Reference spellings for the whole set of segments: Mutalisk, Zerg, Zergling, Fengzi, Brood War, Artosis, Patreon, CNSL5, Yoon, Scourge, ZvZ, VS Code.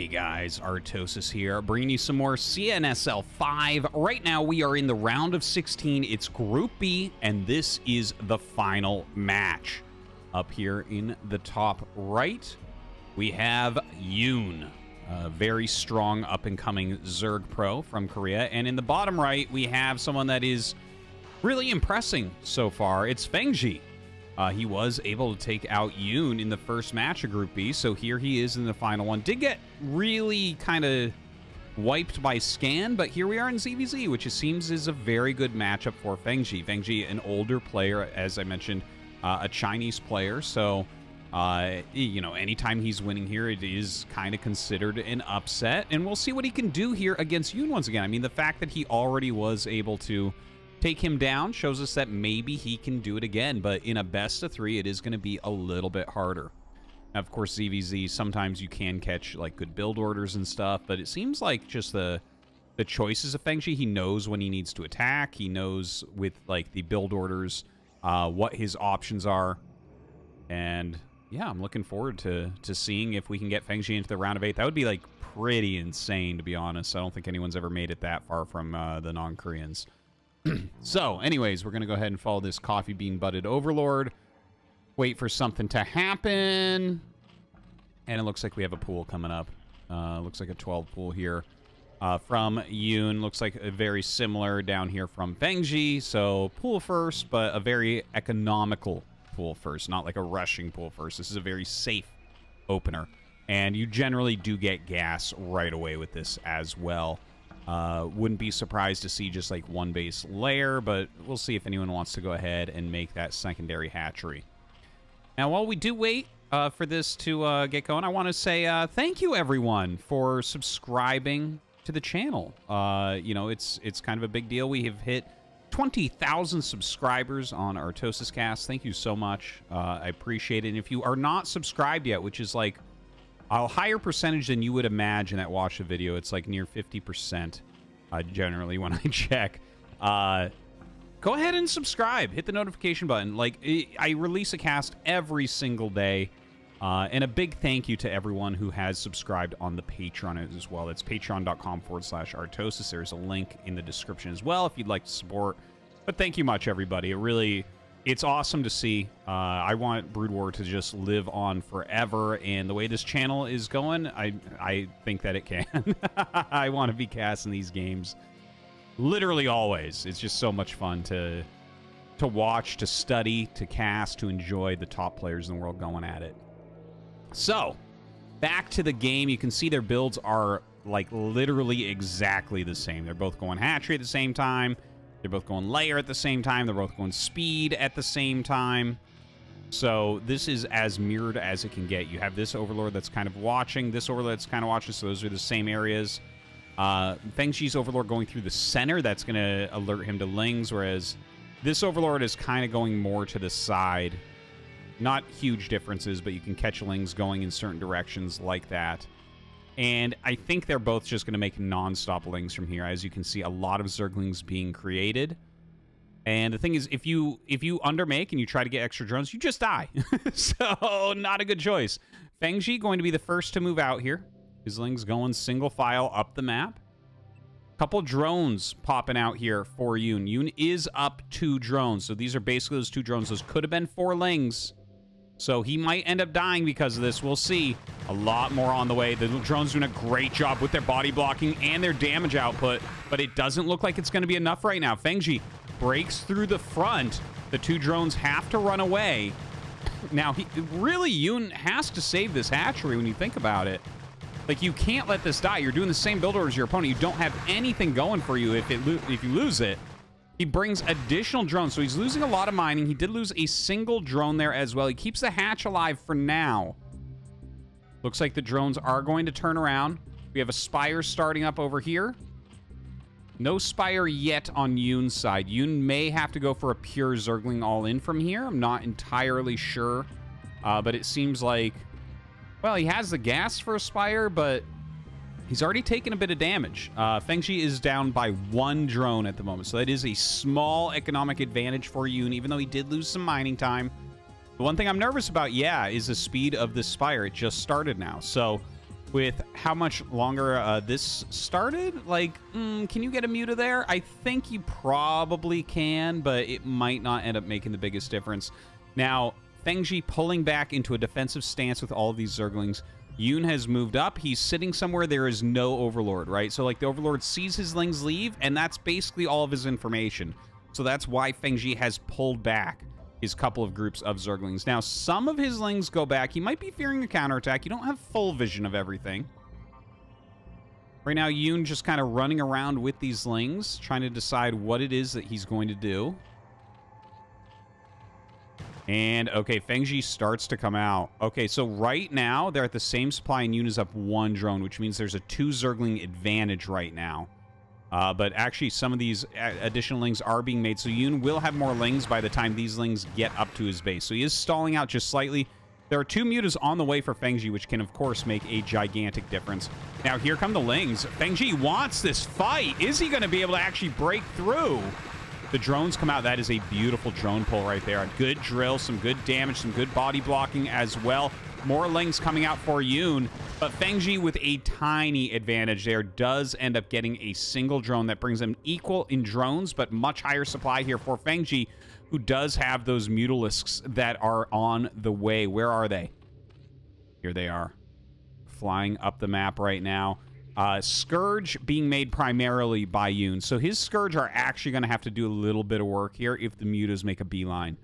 Hey guys, Artosis here, bringing you some more CNSL5. Right now, we are in the round of 16. It's Group B, and this is the final match. Up here in the top right, we have Yoon, a very strong up-and-coming Zerg pro from Korea. And in the bottom right, we have someone that is really impressing so far. It's Fengzi. He was able to take out Yoon in the first match of Group B, so here he is in the final one. Did get really kind of wiped by Scan, but here we are in ZvZ, which it seems is a very good matchup for Fengzi. Fengzi, an older player, as I mentioned, a Chinese player, so, you know, anytime he's winning here, it is kind of considered an upset, and we'll see what he can do here against Yoon once again. I mean, the fact that he already was able to take him down shows us that maybe he can do it again, but in a best of three, it is going to be a little bit harder. Now, of course, ZvZ, sometimes you can catch like good build orders and stuff, but it seems like just the choices of Fengzi, he knows when he needs to attack, he knows with like the build orders what his options are, and yeah, I'm looking forward to seeing if we can get Fengzi into the round of 8. That would be like pretty insane, to be honest. I don't think anyone's ever made it that far from the non-Koreans. So, anyways, we're going to go ahead and follow this coffee bean butted overlord. Wait for something to happen. And it looks like we have a pool coming up. Looks like a 12 pool here from Yoon. Looks like a very similar down here from Fengzi. So, pool first, but a very economical pool first. Not like a rushing pool first. This is a very safe opener. And you generally do get gas right away with this as well. Wouldn't be surprised to see just like one base layer, but we'll see if anyone wants to go ahead and make that secondary hatchery. Now, while we do wait for this to get going, I want to say thank you everyone for subscribing to the channel. You know, it's kind of a big deal. We have hit 20,000 subscribers on Artosis Cast. Thank you so much. I appreciate it. And if you are not subscribed yet, which is like a higher percentage than you would imagine that watch the video. It's like near 50% generally when I check. Go ahead and subscribe. Hit the notification button. Like, I release a cast every single day. And a big thank you to everyone who has subscribed on the Patreon as well. It's patreon.com/Artosis. There's a link in the description as well if you'd like to support. But thank you much, everybody. It really... It's awesome to see. I want Brood War to just live on forever, and the way this channel is going, I think that it can. I want to be casting these games literally always. It's just so much fun to watch, to study, to cast, to enjoy the top players in the world going at it. So, back to the game. You can see their builds are like literally exactly the same. They're both going hatchery at the same time. They're both going layer at the same time. They're both going speed at the same time. So this is as mirrored as it can get. You have this overlord that's kind of watching. This overlord that's kind of watching. So those are the same areas. Fengzi's overlord going through the center. That's going to alert him to lings. Whereas this overlord is kind of going more to the side. Not huge differences, but you can catch lings going in certain directions like that. And I think they're both just going to make non-stop lings from here. As you can see, a lot of Zerglings being created. And the thing is, if you undermake and you try to get extra drones, you just die. So, not a good choice. Fengzi going to be the first to move out here. His lings going single file up the map. Couple drones popping out here for Yoon. Yoon is up 2 drones. So, these are basically those 2 drones. Those could have been 4 lings. So he might end up dying because of this. We'll see. A lot more on the way. The drone's doing a great job with their body blocking and their damage output, but it doesn't look like it's going to be enough right now. Fengzi breaks through the front. The 2 drones have to run away. Now, really, Yoon has to save this hatchery when you think about it. Like, you can't let this die. You're doing the same build order as your opponent. You don't have anything going for you if you lose it. He brings additional drones, so he's losing a lot of mining. He did lose a single drone there as well. He keeps the hatch alive for now. Looks like the drones are going to turn around. We have a spire starting up over here. No spire yet on Yoon's side. Yoon may have to go for a pure Zergling all-in from here. I'm not entirely sure, but it seems like... Well, he has the gas for a spire, but... He's already taken a bit of damage. Fengzi is down by 1 drone at the moment, so that is a small economic advantage for Yoon, even though he did lose some mining time. The one thing I'm nervous about, yeah, is the speed of this spire. It just started now, so with how much longer this started. Like, can you get a Muta there? I think you probably can, but it might not end up making the biggest difference. Now, Fengzi pulling back into a defensive stance with all of these Zerglings. Yoon has moved up. He's sitting somewhere. There is no Overlord, right? So, like, the Overlord sees his Lings leave, and that's basically all of his information. So that's why Fengzi has pulled back his couple of groups of Zerglings. Now, some of his Lings go back. He might be fearing a counterattack. You don't have full vision of everything. Right now, Yoon just kind of running around with these Lings, trying to decide what it is that he's going to do. And, okay, Fengzi starts to come out. Okay, so right now, they're at the same supply, and Yoon is up one drone, which means there's a two Zergling advantage right now. But actually, some of these additional Lings are being made, so Yoon will have more Lings by the time these Lings get up to his base. So he is stalling out just slightly. There are two Mutas on the way for Fengzi, which can, of course, make a gigantic difference. Now, here come the Lings. Fengzi wants this fight. Is he going to be able to actually break through? The drones come out. That is a beautiful drone pull right there. A good drill, some good damage, some good body blocking as well. More Lings coming out for Yoon, but Fengzi with a tiny advantage there does end up getting a single drone that brings them equal in drones, but much higher supply here for Fengzi, who does have those Mutalisks that are on the way. Where are they? Here they are, flying up the map right now. Scourge being made primarily by Yoon, so his Scourge are actually going to have to do a little bit of work here if the Mutas make a beeline.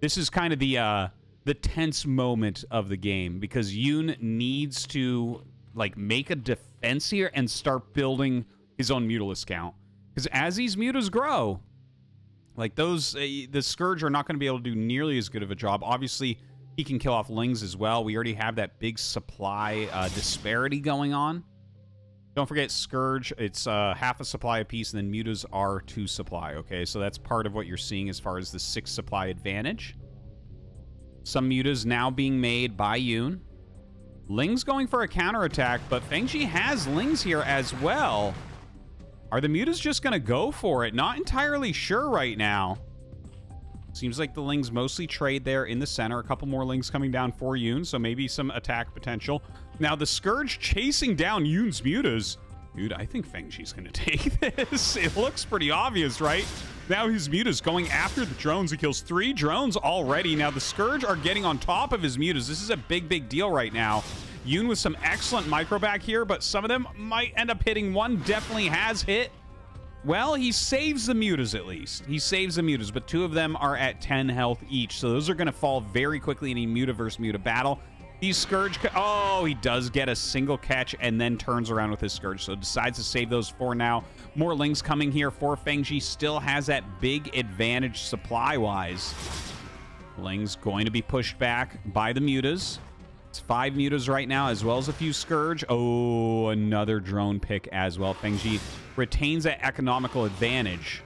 This is kind of the tense moment of the game, because Yoon needs to, like, make a defense here and start building his own Mutalisk count. Because as these Mutas grow, like, those, the Scourge are not going to be able to do nearly as good of a job. Obviously, he can kill off Lings as well. We already have that big supply disparity going on. Don't forget Scourge, it's half a supply apiece, and then Mutas are 2 supply, okay? So that's part of what you're seeing as far as the 6 supply advantage. Some Mutas now being made by Yoon. Lings going for a counterattack, but Fengzi has Lings here as well. Are the Mutas just going to go for it? Not entirely sure right now. Seems like the Lings mostly trade there in the center. A couple more Lings coming down for Yoon, so maybe some attack potential. Now the Scourge chasing down Yoon's Mutas. Dude, I think Fengzi's going to take this. It looks pretty obvious, right? Now his Mutas going after the drones. He kills 3 drones already. Now the Scourge are getting on top of his Mutas. This is a big, big deal right now. Yoon with some excellent microback here, but some of them might end up hitting. One definitely has hit. Well, he saves the Mutas at least. He saves the Mutas, but 2 of them are at 10 health each, so those are going to fall very quickly in a Muta versus Muta battle. These Scourge, oh, he does get a single catch and then turns around with his Scourge, so decides to save those 4 now. More Lings coming here for Fengzi. Still has that big advantage supply-wise. Lings going to be pushed back by the Mutas. It's 5 Mutas right now, as well as a few Scourge. Oh, another drone pick as well. Fengzi retains that economical advantage,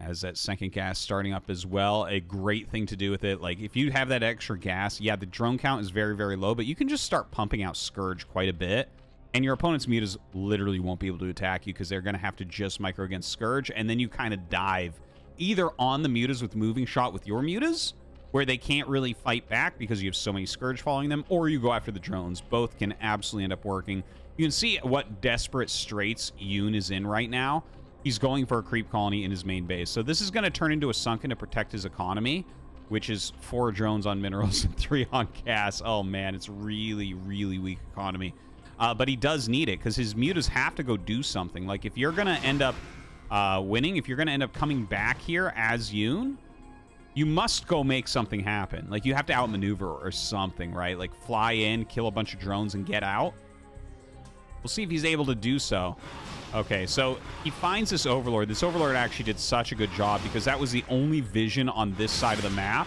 as that second gas starting up as well. A great thing to do with it. Like, if you have that extra gas, yeah, the drone count is very, very low, but you can just start pumping out Scourge quite a bit, and your opponent's Mutas literally won't be able to attack you because they're going to have to just micro against Scourge, and then you kind of dive either on the Mutas with moving shot with your Mutas, where they can't really fight back because you have so many Scourge following them, or you go after the drones. Both can absolutely end up working. You can see what desperate straits Yoon is in right now. He's going for a creep colony in his main base. So this is going to turn into a sunken to protect his economy, which is 4 drones on minerals and 3 on gas. Oh, man, it's really, really weak economy. But he does need it because his Mutas have to go do something. Like, if you're going to end up winning, if you're going to end up coming back here as Yoon, you must go make something happen. Like, you have to outmaneuver or something, right? Like, fly in, kill a bunch of drones, and get out. We'll see if he's able to do so. Okay, so he finds this Overlord. This Overlord actually did such a good job because that was the only vision on this side of the map.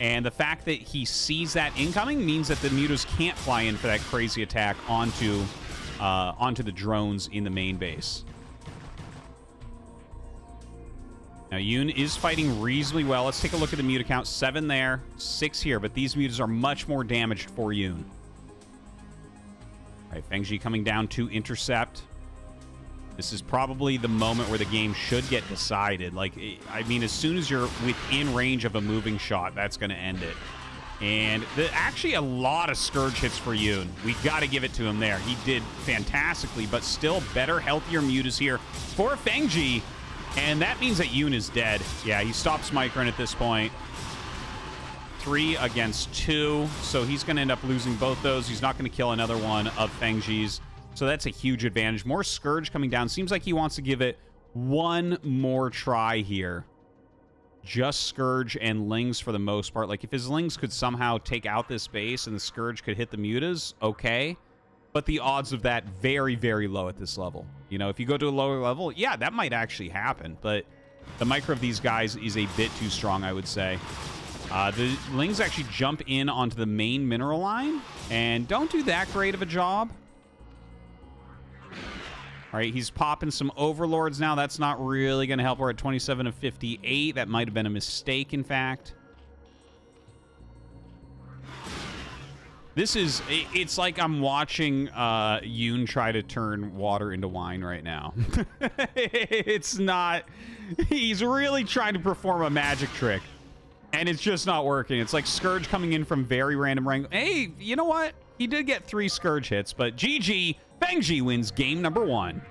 And the fact that he sees that incoming means that the Mutas can't fly in for that crazy attack onto the drones in the main base. Now, Yoon is fighting reasonably well. Let's take a look at the Muta count. 7 there, 6 here, but these Mutas are much more damaged for Yoon. All right, Fengzi coming down to intercept. This is probably the moment where the game should get decided. Like, I mean, as soon as you're within range of a moving shot, that's going to end it. And actually a lot of Scourge hits for Yoon. We gotta give it to him there. He did fantastically, but still better, healthier Mutas here for Fengzi. And that means that Yoon is dead. Yeah, he stops Micron at this point. 3 against 2. So he's gonna end up losing both those. He's not gonna kill another one of Fengzi's. So that's a huge advantage. More Scourge coming down. Seems like he wants to give it one more try here. Just Scourge and Lings for the most part. Like, if his Lings could somehow take out this base and the Scourge could hit the Mutas, okay. But the odds of that, very, very low at this level. You know, if you go to a lower level, yeah, that might actually happen. But the micro of these guys is a bit too strong, I would say. The Lings actually jump in onto the main mineral line and don't do that great of a job. All right, he's popping some Overlords now. That's not really going to help. We're at 27 of 58. That might have been a mistake, in fact. This is... It's like I'm watching Yoon try to turn water into wine right now. It's not... He's really trying to perform a magic trick, and it's just not working. It's like Scourge coming in from very random rangle. Hey, you know what? He did get 3 Scourge hits, but GG... Fengzi wins game number 1.